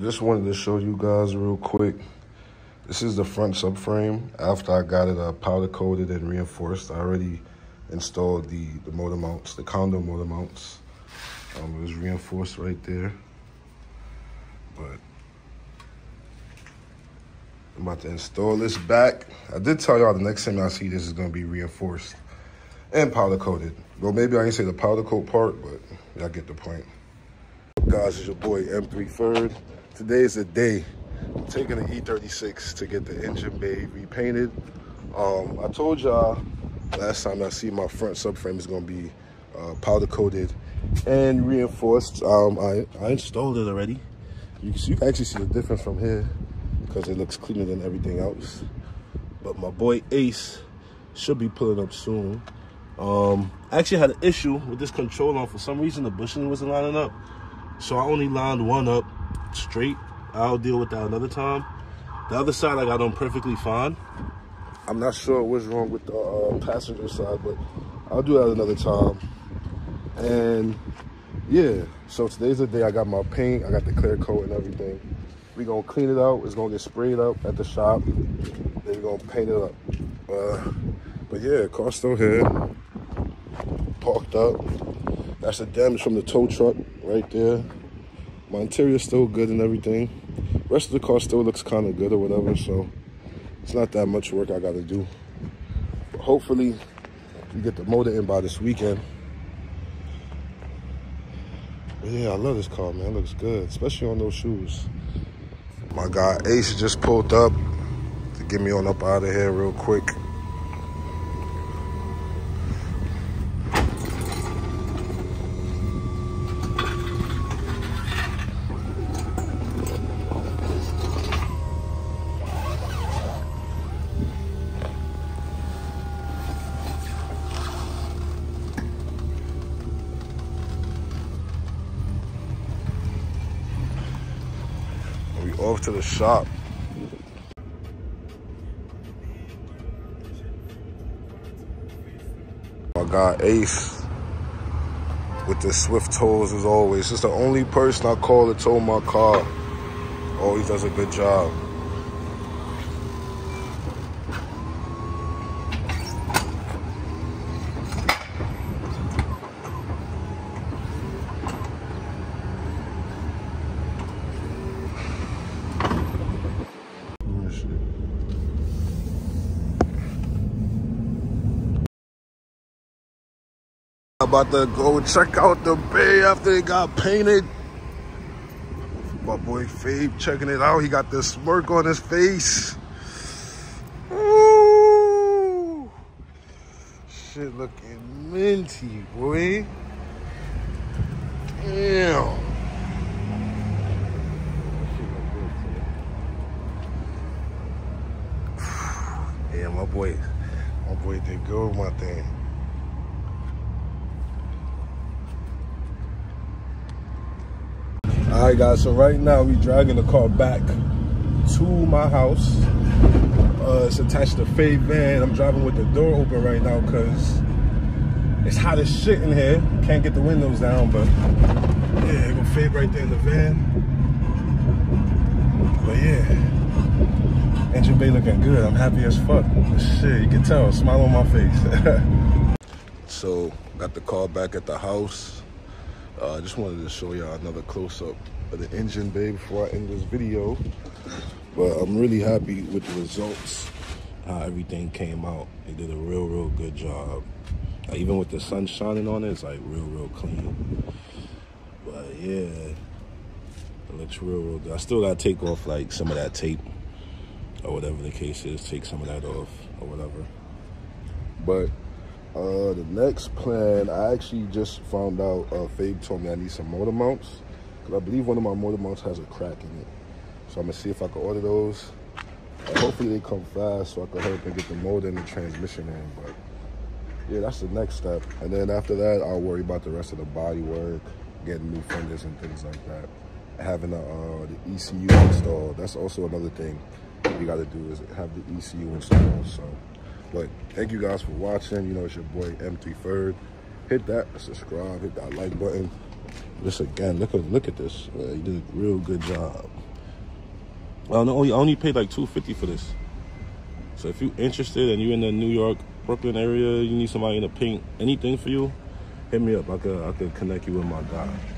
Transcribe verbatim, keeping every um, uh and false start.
Just wanted to show you guys real quick. This is the front subframe. After I got it uh, powder coated and reinforced, I already installed the, the motor mounts, the condo motor mounts. Um, it was reinforced right there. But I'm about to install this back. I did tell y'all the next time I see this is gonna be reinforced and powder coated. Well, maybe I didn't say the powder coat part, but y'all get the point. Guys, it's your boy M three F E R D. Today's the day. I'm taking the E thirty-six to get the engine bay repainted. Um, I told y'all last time I see my front subframe is gonna be uh, powder coated and reinforced. Um, I, I installed it already. You can, see, you can actually see the difference from here because it looks cleaner than everything else. But my boy Ace should be pulling up soon. Um, I actually had an issue with this control on. For some reason, the bushing wasn't lining up. So I only lined one up straight. I'll deal with that another time. The other side I got on perfectly fine. I'm not sure what's wrong with the uh, passenger side, but I'll do that another time. And yeah, so today's the day. I got my paint, I got the clear coat and everything. We're gonna clean it out. It's gonna get sprayed up at the shop. Then we're gonna paint it up. Uh, but yeah, car's still here, parked up. That's the damage from the tow truck right there. My interior's still good and everything. Rest of the car still looks kind of good or whatever, so it's not that much work I gotta do. But hopefully, we get the motor in by this weekend. But yeah, I love this car, man. It looks good, especially on those shoes. My guy Ace just pulled up to get me on up out of here real quick. Off to the shop. My guy Ace with the Swift Tows as always. It's the only person I call to tow my car. Always does a good job. About to go check out the bay after it got painted. My boy Fave checking it out. He got this smirk on his face. Ooh. Shit looking minty, boy. Damn. Yeah, my boy. My boy did good with my thing. All right, guys, so right now we dragging the car back to my house. Uh, it's attached to Fave van. I'm driving with the door open right now because it's hot as shit in here. Can't get the windows down, but yeah, it gonna Fave right there in the van. But yeah, engine bay looking good. I'm happy as fuck. Shit, you can tell, smile on my face. So, got the car back at the house. I uh, just wanted to show y'all another close-up of the engine bay before I end this video. But I'm really happy with the results, how everything came out. They did a real, real good job. Like, even with the sun shining on it, it's like real, real clean. But yeah, it looks real, real good. I still gotta take off like some of that tape or whatever the case is, take some of that off or whatever. But Uh, the next plan, I actually just found out, uh, Fave told me I need some motor mounts, because I believe one of my motor mounts has a crack in it. So I'm going to see if I can order those. Uh, hopefully they come fast so I can help and get the motor and the transmission in. But yeah, that's the next step. And then after that, I'll worry about the rest of the body work, getting new fenders and things like that. Having a, uh, the E C U installed, that's also another thing you got to do is have the E C U installed. So. But thank you guys for watching. You know, it's your boy M three F E R D. Hit that subscribe, hit that like button. Just again, look at look at this. Uh, you did a real good job. Well, no, I only paid like two fifty for this. So if you're interested and you're in the New York, Brooklyn area, you need somebody in the paint, anything for you, hit me up. I could I could connect you with my guy.